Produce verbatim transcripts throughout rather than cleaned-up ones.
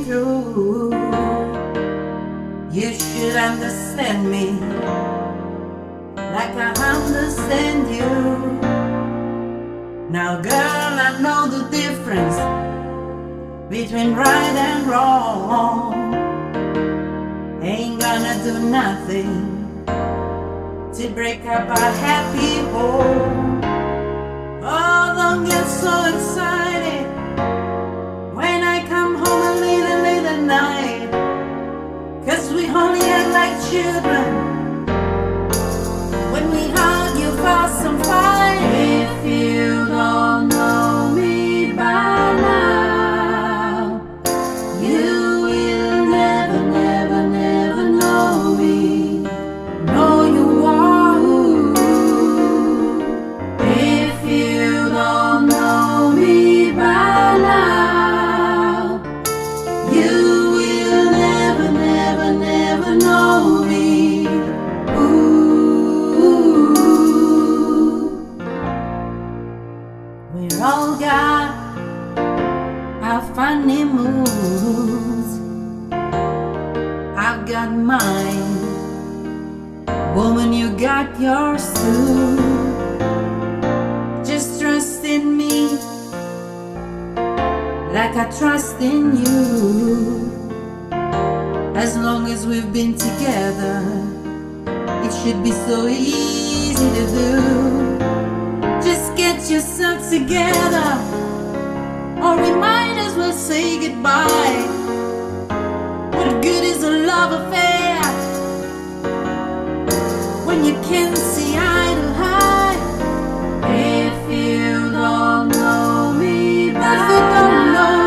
been through. You should understand me like I understand you. Now girl, I know the difference between right and wrong. Ain't gonna do nothing to break up our happy home. Oh, don't get so excited when I come home a little late at night, 'cause we only act like children when we argue, fuss and fight. If you don't know me by now, you will never, never, never know me. No, you won't. If you don't know me by now, know me. Ooh, we're all got our funny moves. I've got mine, woman, you got yours too. Just trust in me like I trust in you. As long as we've been together, it should be so easy to do. Just get yourself together, or we might as well say goodbye. What good is a love affair when you can't see eye to eye? If you don't know me by now,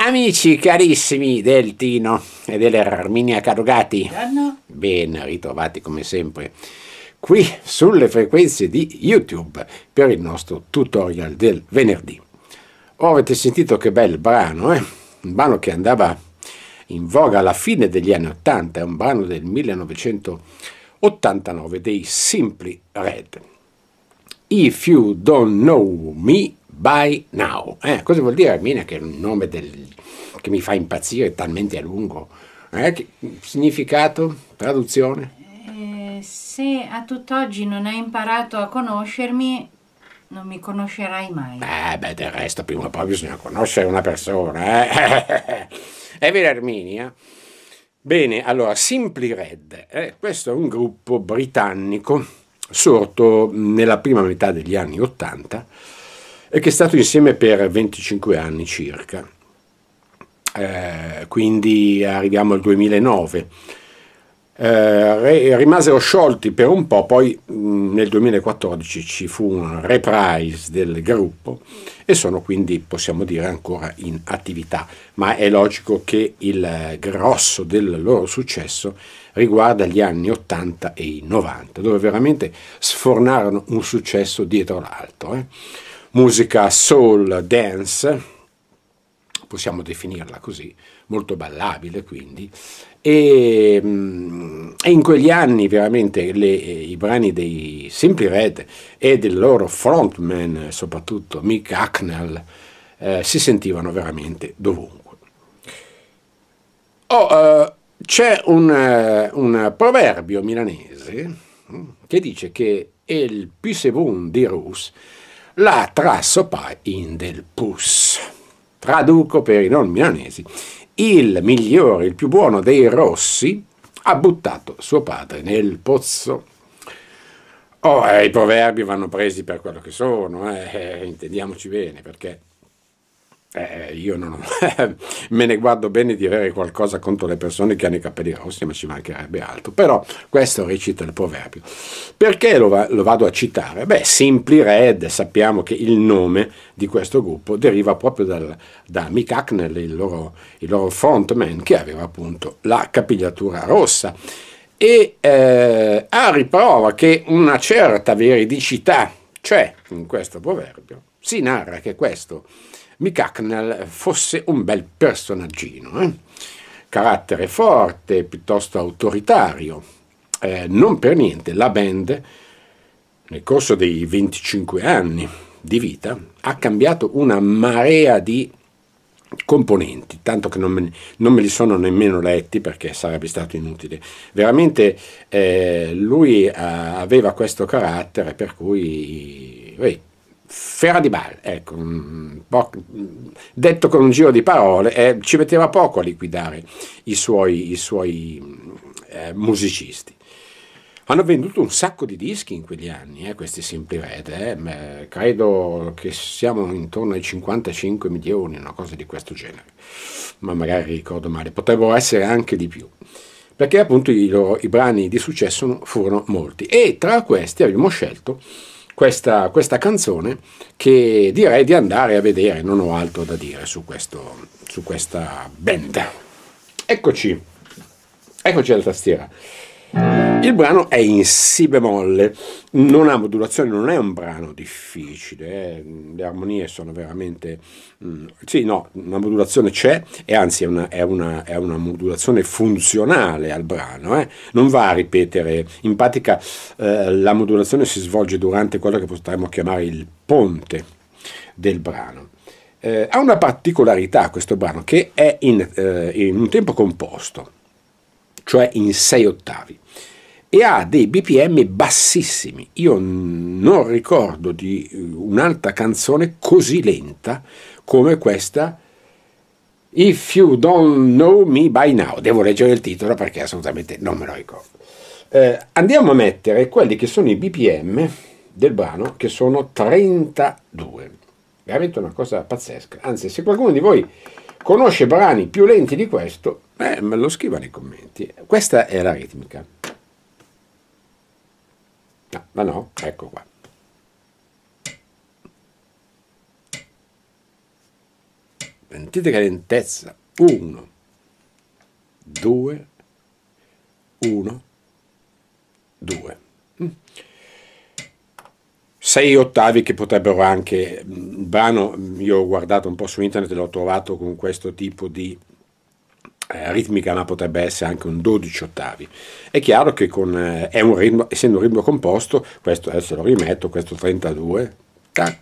amici carissimi del Tino e dell'Erminia Carugati, ben ritrovati come sempre qui sulle frequenze di YouTube per il nostro tutorial del venerdì. Oh, avete sentito che bel brano, eh? Un brano che andava in voga alla fine degli anni ottanta, è un brano del millenovecentottantanove dei Simply Red. If You Don't Know Me By Now. Eh, cosa vuol dire Erminia? Che è un nome del, che mi fa impazzire, talmente a lungo. Eh, che, significato? Traduzione? Eh, se a tutt'oggi non hai imparato a conoscermi, non mi conoscerai mai. Eh, beh, del resto prima o poi bisogna conoscere una persona. Eh? È vero Erminia? Bene, allora, Simply Red. Eh, questo è un gruppo britannico sorto nella prima metà degli anni ottanta, e che è stato insieme per venticinque anni circa, eh, quindi arriviamo al duemilanove, eh, rimasero sciolti per un po', poi mh, nel duemilaquattordici ci fu un reprise del gruppo e sono quindi, possiamo dire, ancora in attività, ma è logico che il grosso del loro successo riguarda gli anni ottanta e i novanta, dove veramente sfornarono un successo dietro l'altro, eh. Musica soul dance, possiamo definirla così, molto ballabile quindi, e, e in quegli anni veramente le, i brani dei Simply Red e del loro frontman, soprattutto Mick Hucknall, eh, si sentivano veramente dovunque. Oh, eh, c'è un, un proverbio milanese che dice che il più se buon di Rus la trasso pa in del pus. Traduco per i non milanesi: il migliore, il più buono dei rossi ha buttato suo padre nel pozzo. Oh, eh, i proverbi vanno presi per quello che sono, eh, intendiamoci bene, perché eh, io non me ne guardo bene di avere qualcosa contro le persone che hanno i capelli rossi, ma ci mancherebbe altro. Però questo recita il proverbio. Perché lo, va, lo vado a citare? Beh, Simply Red, sappiamo che il nome di questo gruppo deriva proprio dal, da Mick Hucknall, il loro, il loro frontman, che aveva appunto la capigliatura rossa. E eh, a riprova che una certa veridicità c'è in questo proverbio, si narra che questo Mick Hucknall fosse un bel personaggino, eh? Carattere forte, piuttosto autoritario. Eh, non per niente la band, nel corso dei venticinque anni di vita, ha cambiato una marea di componenti, tanto che non me, non me li sono nemmeno letti perché sarebbe stato inutile. Veramente eh, lui eh, aveva questo carattere per cui eh, fera di bal, ecco, un po', detto con un giro di parole, eh, ci metteva poco a liquidare i suoi, i suoi eh, musicisti. Hanno venduto un sacco di dischi in quegli anni, eh, questi Simply Red, eh, credo che siamo intorno ai cinquantacinque milioni, una cosa di questo genere, ma magari ricordo male, potrebbero essere anche di più, perché appunto i, loro, i brani di successo furono molti, e tra questi abbiamo scelto questa, questa canzone che direi di andare a vedere, non ho altro da dire su, questo, su questa band. Eccoci, eccoci alla tastiera. Il brano è in si bemolle, non ha modulazioni, non è un brano difficile, eh. Le armonie sono veramente... Mm, sì, no, una modulazione c'è, e anzi è una, è, una, è una modulazione funzionale al brano, eh. Non va a ripetere, in pratica eh, la modulazione si svolge durante quello che potremmo chiamare il ponte del brano. Eh, ha una particolarità questo brano, che è in, eh, in un tempo composto, cioè in sei ottavi, e ha dei B P M bassissimi. Io non ricordo di un'altra canzone così lenta come questa If You Don't Know Me By Now. Devo leggere il titolo perché assolutamente non me lo ricordo. Eh, andiamo a mettere quelli che sono i B P M del brano, che sono trentadue. Veramente una cosa pazzesca. Anzi, se qualcuno di voi conosce brani più lenti di questo, eh, me lo scriva nei commenti. Questa è la ritmica. No, ma no, ecco qua. Sentite che lentezza. Uno, due, uno, due. Sei ottavi che potrebbero anche... Il brano, io ho guardato un po' su internet e l'ho trovato con questo tipo di eh, ritmica, ma potrebbe essere anche un dodici ottavi. È chiaro che con, eh, è un ritmo, essendo un ritmo composto, questo adesso lo rimetto, questo trentadue, tac,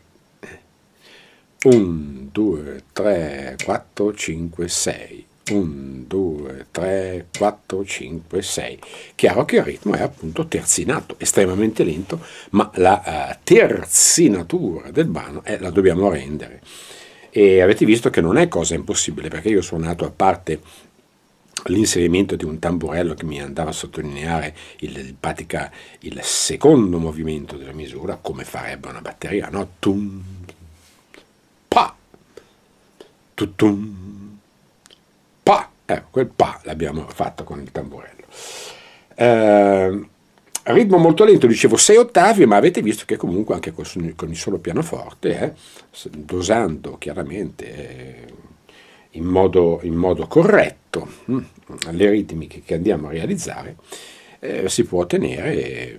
uno, due, tre, quattro, cinque, sei, uno, due, tre, quattro, cinque, sei. Chiaro che il ritmo è appunto terzinato, estremamente lento, ma la uh, terzinatura del brano eh, la dobbiamo rendere, e avete visto che non è cosa impossibile, perché io ho suonato, a parte l'inserimento di un tamburello che mi andava a sottolineare il, il, pratica, il secondo movimento della misura, come farebbe una batteria, no? Tum, pa, tutum, pa, eh, quel pa l'abbiamo fatto con il tamburello. Eh, ritmo molto lento, dicevo sei ottavi, ma avete visto che comunque anche con, con il solo pianoforte, eh, dosando chiaramente eh, in, modo, in modo corretto hm, le ritmiche che andiamo a realizzare, eh, si può ottenere, e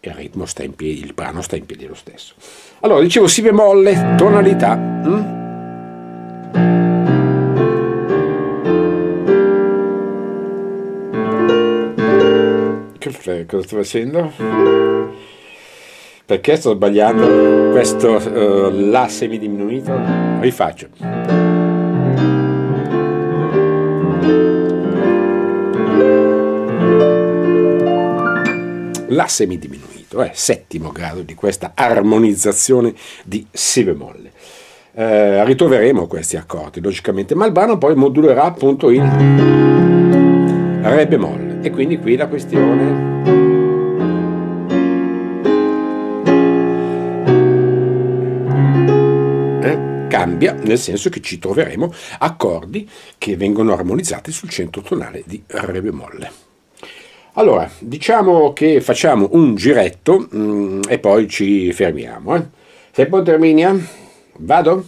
il ritmo sta in piedi, il brano sta in piedi lo stesso. Allora, dicevo si bemolle, tonalità. Hm? Cosa sto facendo? Perché sto sbagliando questo uh, la semi diminuito? Rifaccio. La semi diminuito è eh, settimo grado di questa armonizzazione di si bemolle. Eh, ritroveremo questi accordi logicamente, ma il brano poi modulerà appunto in re bemolle. E quindi qui la questione cambia, nel senso che ci troveremo accordi che vengono armonizzati sul centro tonale di Re bemolle. Allora, diciamo che facciamo un giretto mh, e poi ci fermiamo. Eh. Sei pronta, Erminia? Vado?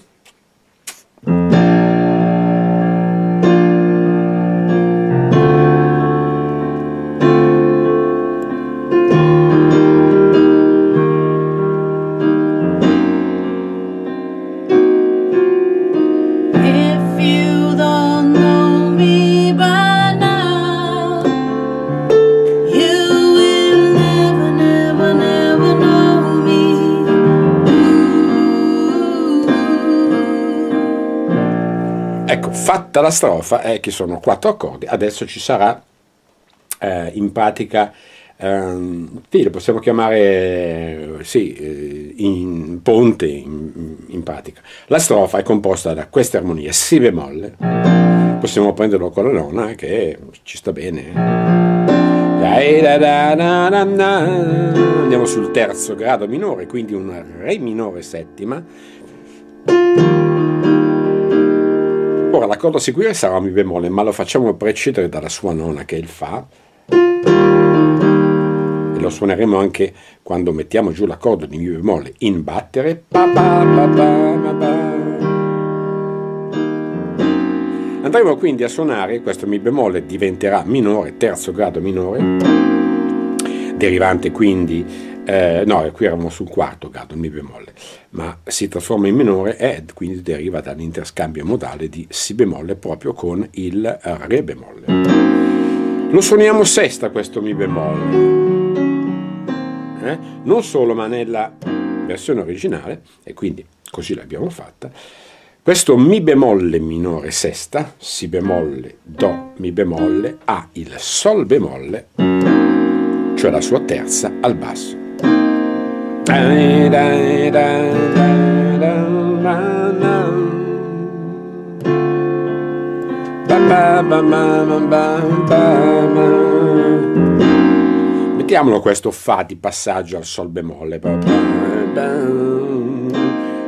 Fatta la strofa, eh, che sono quattro accordi, adesso ci sarà eh, in pratica, ehm, sì, lo possiamo chiamare, eh, sì, eh, in ponte, in, in pratica. La strofa è composta da queste armonie, si bemolle, possiamo prenderlo con la nona, che ci sta bene. Andiamo sul terzo grado minore, quindi un Re minore settima. Ora l'accordo a seguire sarà Mi bemolle, ma lo facciamo precedere dalla sua nona, che è il Fa, e lo suoneremo anche quando mettiamo giù l'accordo di Mi bemolle in battere. Andremo quindi a suonare questo Mi bemolle, diventerà minore, terzo grado minore, derivante quindi eh, no, qui eravamo sul quarto grado, il Mi bemolle, ma si trasforma in minore e quindi deriva dall'interscambio modale di Si bemolle proprio con il Re bemolle. Lo suoniamo sesta questo Mi bemolle, eh? non solo, ma nella versione originale, e quindi così l'abbiamo fatta, questo Mi bemolle minore sesta, Si bemolle, Do, Mi bemolle, ha il Sol bemolle, cioè la sua terza al basso. Mettiamolo questo Fa di passaggio al Sol bemolle.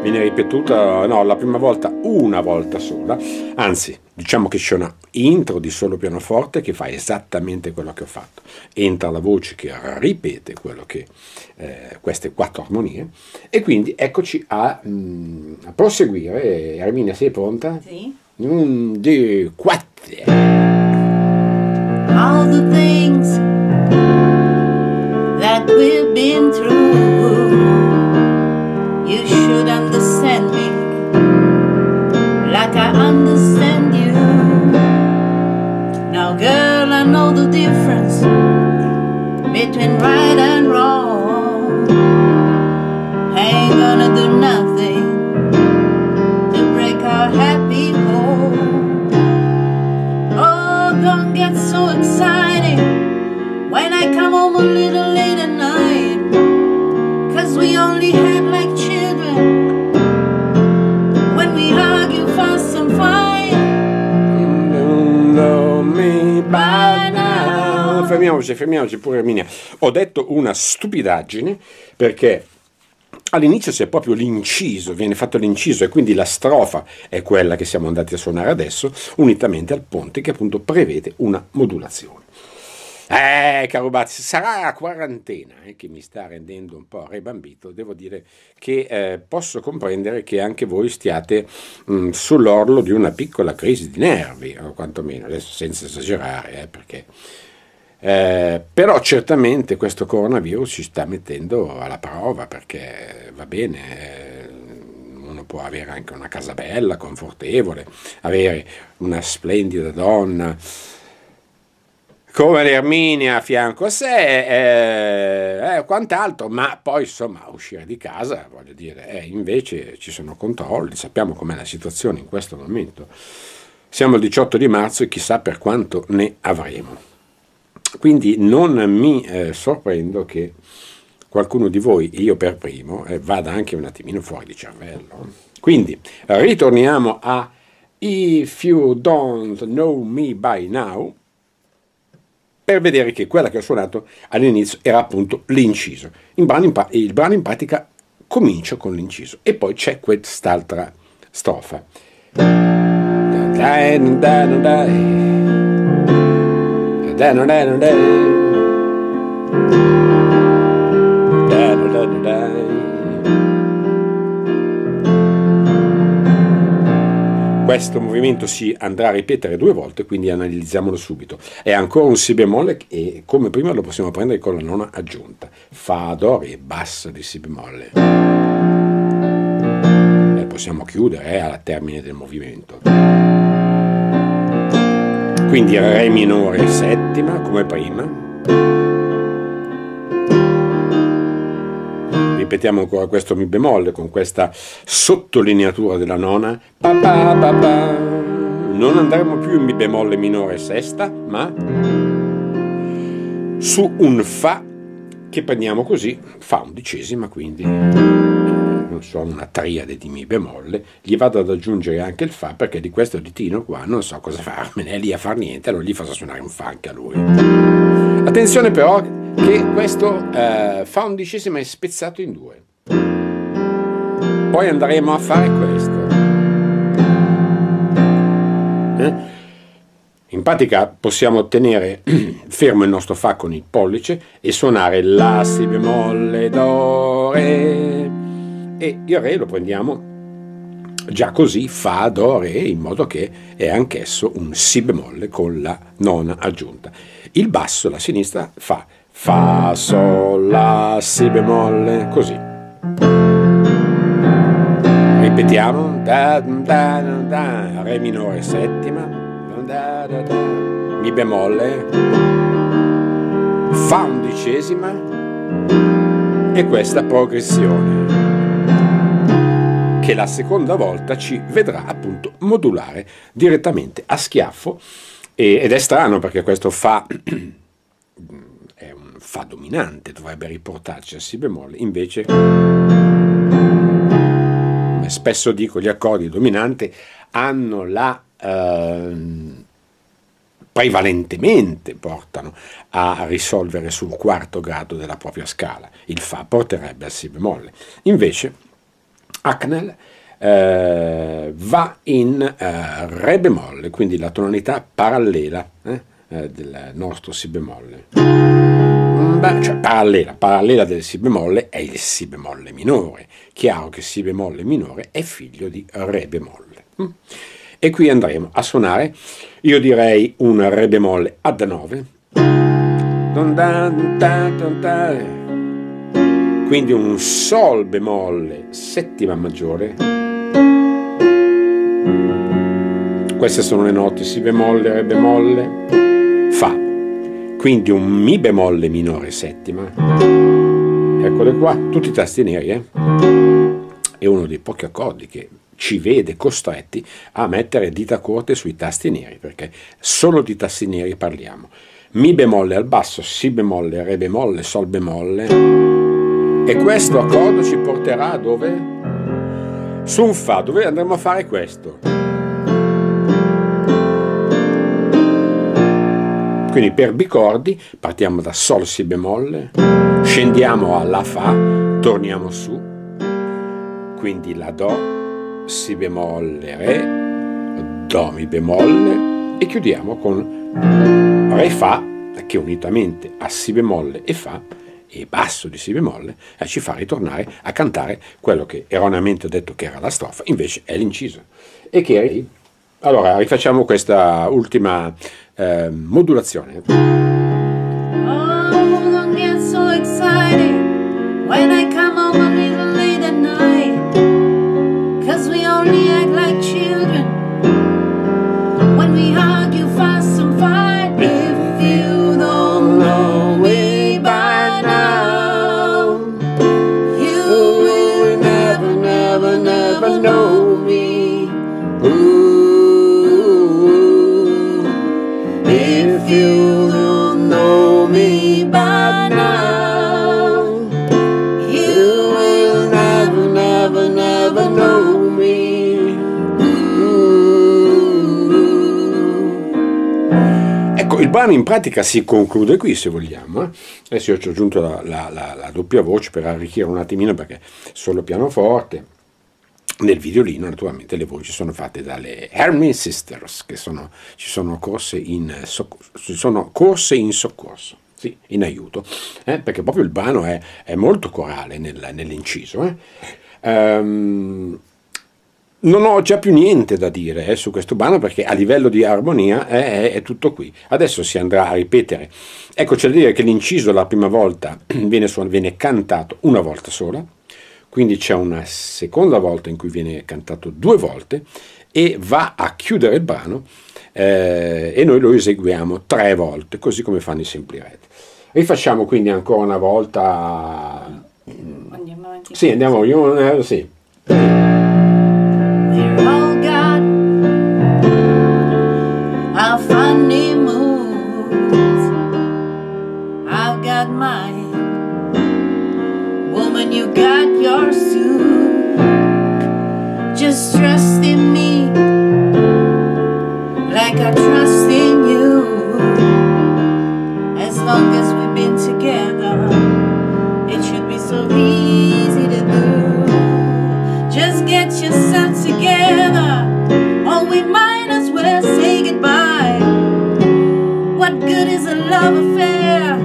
Viene ripetuta, no, la prima volta una volta sola, anzi diciamo che c'è una intro di solo pianoforte che fa esattamente quello che ho fatto, entra la voce che ripete quello che, eh, queste quattro armonie, e quindi eccoci a, mh, a proseguire. Erminia, sei pronta? Sì. Un, due, quattro. All the things that we've been through, you should understand me like I understand you. Now girl, I know the difference between right and wrong. I ain't gonna do nothing to break our happy home. Oh, don't get so excited when I come home a little late at night, cause we only had like children when we argue, fuss and fight. You don't know me by now. Fermiamoci, fermiamoci pure, Erminia. Ho detto una stupidaggine perché all'inizio c'è proprio l'inciso, viene fatto l'inciso, e quindi la strofa è quella che siamo andati a suonare adesso, unitamente al ponte che appunto prevede una modulazione. Eh, Carugati, sarà la quarantena eh, che mi sta rendendo un po' rebambito. Devo dire che eh, posso comprendere che anche voi stiate mh, sull'orlo di una piccola crisi di nervi, o quantomeno, adesso senza esagerare, eh, perché... Eh, però certamente questo coronavirus ci sta mettendo alla prova, perché va bene, uno può avere anche una casa bella, confortevole, avere una splendida donna come l'Erminia a fianco a sé, eh, eh, quant'altro, ma poi insomma uscire di casa, voglio dire, eh, invece ci sono controlli, sappiamo com'è la situazione in questo momento, siamo il diciotto di marzo e chissà per quanto ne avremo. Quindi non mi eh, sorprendo che qualcuno di voi, io per primo, eh, vada anche un attimino fuori di cervello. Quindi ritorniamo a If You Don't Know Me By Now, per vedere che quella che ho suonato all'inizio era appunto l'inciso. Il brano in pratica comincia con l'inciso e poi c'è quest'altra Strofa. Questo movimento si andrà a ripetere due volte, quindi analizziamolo subito. È ancora un si bemolle e come prima lo possiamo prendere con la nona aggiunta. Fa, do, re, basso di si bemolle. E possiamo chiudere eh, alla termine del movimento. Quindi re minore settima come prima, ripetiamo ancora questo mi bemolle con questa sottolineatura della nona, pa pa pa pa. Non andremo più in mi bemolle minore sesta ma su un fa che prendiamo così, fa undicesima, quindi non so, una triade di mi bemolle, gli vado ad aggiungere anche il fa perché di questo di Tino qua non so cosa farmene, è lì a far niente, allora gli faccio suonare un fa anche a lui. Attenzione però che questo eh, fa undicesima è spezzato in due, poi andremo a fare questo eh? In pratica possiamo tenere fermo il nostro fa con il pollice e suonare la si bemolle do re e il re lo prendiamo già così, fa, do, re, in modo che è anch'esso un si bemolle con la nona aggiunta. Il basso, la sinistra, fa, fa, sol, la, si bemolle, così. Ripetiamo, da, da, da, re minore settima, da, da, da, mi bemolle, fa undicesima e questa progressione. Che la seconda volta ci vedrà appunto modulare direttamente a schiaffo e, ed è strano perché questo fa è un fa dominante, dovrebbe riportarci a si bemolle, invece come spesso dico gli accordi dominanti hanno la eh, prevalentemente portano a risolvere sul quarto grado della propria scala, il fa porterebbe a si bemolle, invece Hucknall eh, va in eh, re bemolle, quindi la tonalità parallela eh, eh, del nostro si bemolle, Beh, cioè parallela, parallela del si bemolle è il si bemolle minore, chiaro che si bemolle minore è figlio di re bemolle mm. E qui andremo a suonare, io direi un re bemolle ad nove, quindi un sol bemolle settima maggiore, queste sono le note si bemolle, re bemolle, fa, quindi un mi bemolle minore settima, eccole qua, tutti i tasti neri eh? È uno dei pochi accordi che ci vede costretti a mettere dita corte sui tasti neri perché solo di tasti neri parliamo, mi bemolle al basso, si bemolle, re bemolle, sol bemolle. E questo accordo ci porterà dove? Su un fa, dove andremo a fare questo. Quindi per bicordi partiamo da sol si bemolle, scendiamo alla fa, torniamo su, quindi la do, si bemolle, re, do mi bemolle e chiudiamo con re fa che unitamente a si bemolle e fa e basso di si bemolle eh, ci fa ritornare a cantare quello che erroneamente ho detto che era la strofa, invece è l'inciso. E che allora rifacciamo questa ultima eh, modulazione. Oh, don't get so excited when I come home a little late at night, 'cause we only act like children when we argue fast and fight. If you don't know me by now, you will never, never, never know me. Ooh, if you don't know me by now, you will never, never, never know me. Ooh. Ecco, il brano in pratica si conclude qui, se vogliamo, eh? Adesso io ci ho aggiunto la, la, la, la doppia voce per arricchire un attimino perché solo pianoforte Nel videolino naturalmente le voci sono fatte dalle Hermin Sisters, che sono, ci sono corse in soccorso, ci sono corse in soccorso, sì, in aiuto, eh, perché proprio il brano è, è molto corale nel, nell'inciso. Eh. Um, non ho già più niente da dire eh, su questo brano, perché a livello di armonia è, è, è tutto qui. Adesso si andrà a ripetere. Ecco, c'è da dire che l'inciso la prima volta viene, viene cantato una volta sola, quindi c'è una seconda volta in cui viene cantato due volte e va a chiudere il brano, eh, e noi lo eseguiamo tre volte, così come fanno i Simply Red. Rifacciamo quindi ancora una volta. Andiamo avanti. Sì, andiamo, io, sì. They're all got our funny moves. I've got mine. Woman, you got your suit. Just trust in me like I trust in you. As long as we've been together, it should be so easy to do. Just get yourself together, or we might as well say goodbye. What good is a love affair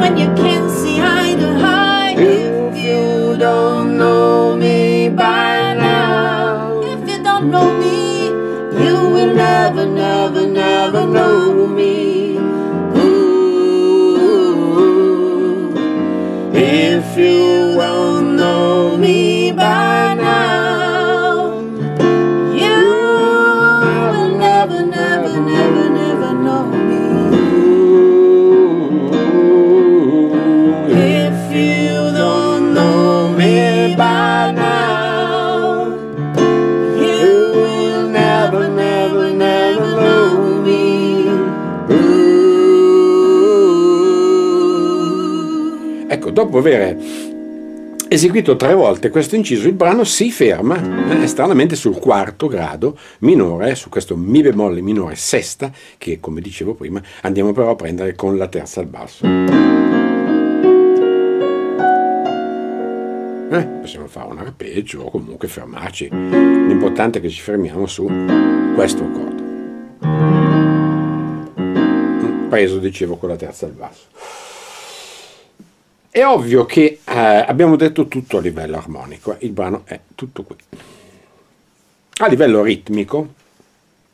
when you can't see eye to eye? If you don't know me by now, if you don't know me, you will never, never, never know me. Ooh, if you won't know me by now, you will never, never, never, never know me. If you don't know me by now, you will never, never, never know me. Ooh. Ecco, dopo aver eseguito tre volte questo inciso, il brano si ferma eh, stranamente sul quarto grado minore, su questo mi bemolle minore sesta, che come dicevo prima andiamo però a prendere con la terza al basso. Eh, possiamo fare un arpeggio o comunque fermarci, l'importante è che ci fermiamo su questo accordo preso, dicevo, con la terza al basso. È ovvio che eh, abbiamo detto tutto a livello armonico, il brano è tutto qui. A livello ritmico,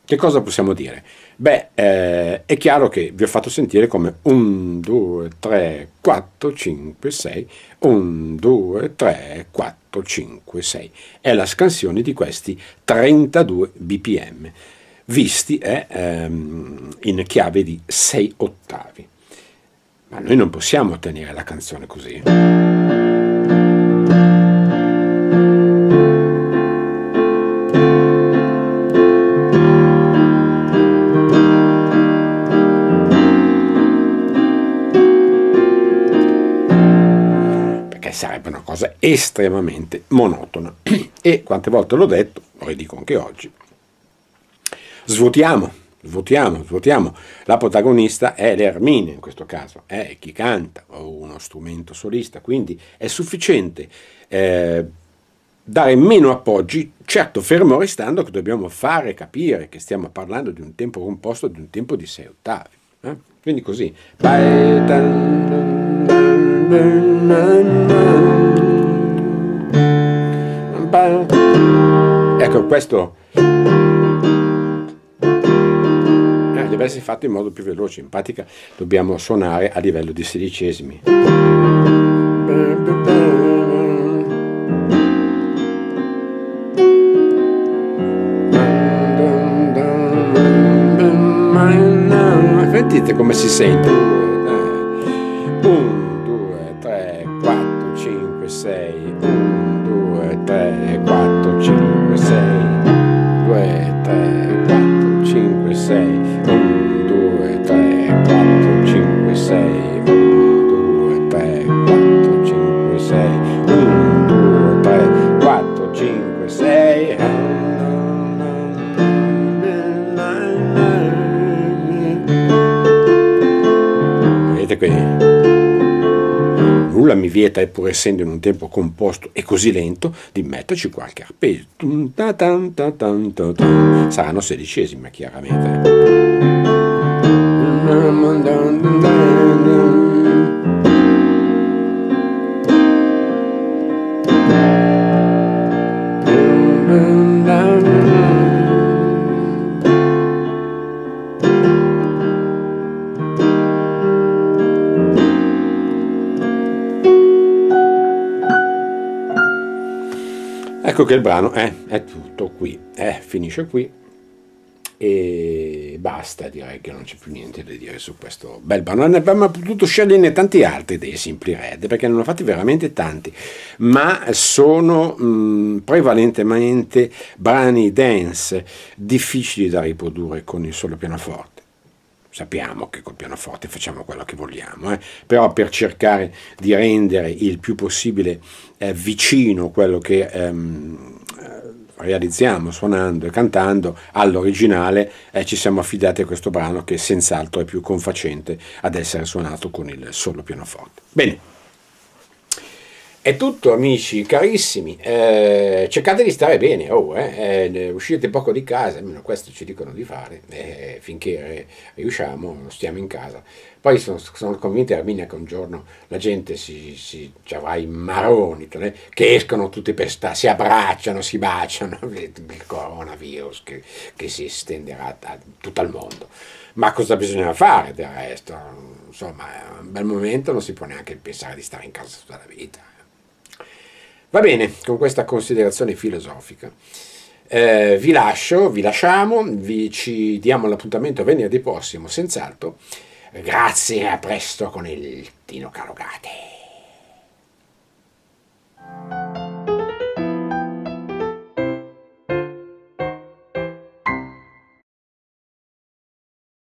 che cosa possiamo dire? Beh, eh, è chiaro che vi ho fatto sentire come uno, due, tre, quattro, cinque, sei, uno, due, tre, quattro, cinque, sei. È la scansione di questi trentadue B P M, visti eh, ehm, in chiave di sei ottavi. Ma noi non possiamo tenere la canzone così. Perché sarebbe una cosa estremamente monotona. E quante volte l'ho detto, lo ridico anche oggi. Svuotiamo. Svuotiamo, svuotiamo. La protagonista è l'Erminia in questo caso, è chi canta o uno strumento solista, quindi è sufficiente eh, dare meno appoggi, certo fermo restando che dobbiamo fare capire che stiamo parlando di un tempo composto di un tempo di sei ottavi. Eh? Quindi così. Ecco, questo deve essere fatto in modo più veloce, in pratica dobbiamo suonare a livello di sedicesimi. Sentite come si sente. uno, due, tre, quattro, cinque, sei, uno, due, tre, quattro, cinque, sei, due, tre, quattro, cinque, sei, vieta, eppur essendo in un tempo composto e così lento, di metterci qualche arpeggio. Saranno sedicesime, chiaramente. Ecco che il brano eh, è tutto qui, eh, finisce qui e basta, direi che non c'è più niente da dire su questo bel brano. Ne abbiamo potuto sceglierne tanti altri dei Simply Red, perché ne hanno fatti veramente tanti, ma sono mh, prevalentemente brani dance difficili da riprodurre con il solo pianoforte. Sappiamo che col pianoforte facciamo quello che vogliamo, eh? Però per cercare di rendere il più possibile eh, vicino quello che ehm, realizziamo suonando e cantando all'originale, eh, ci siamo affidati a questo brano che senz'altro è più confacente ad essere suonato con il solo pianoforte. Bene. È tutto, amici carissimi, eh, cercate di stare bene, oh, eh, eh, uscite poco di casa, almeno questo ci dicono di fare, eh, finché riusciamo stiamo in casa. Poi sono, sono convinto, Erminia, che un giorno la gente si, si ci avrà i maroni, eh, che escono tutti per stare, si abbracciano, si baciano, il coronavirus che, che si estenderà a tutto il mondo. Ma cosa bisogna fare del resto? Insomma, è un bel momento, non si può neanche pensare di stare in casa tutta la vita. Va bene, con questa considerazione filosofica eh, vi lascio, vi lasciamo, vi ci diamo l'appuntamento venerdì prossimo, senz'altro. Grazie, a presto con il Tino Carugati.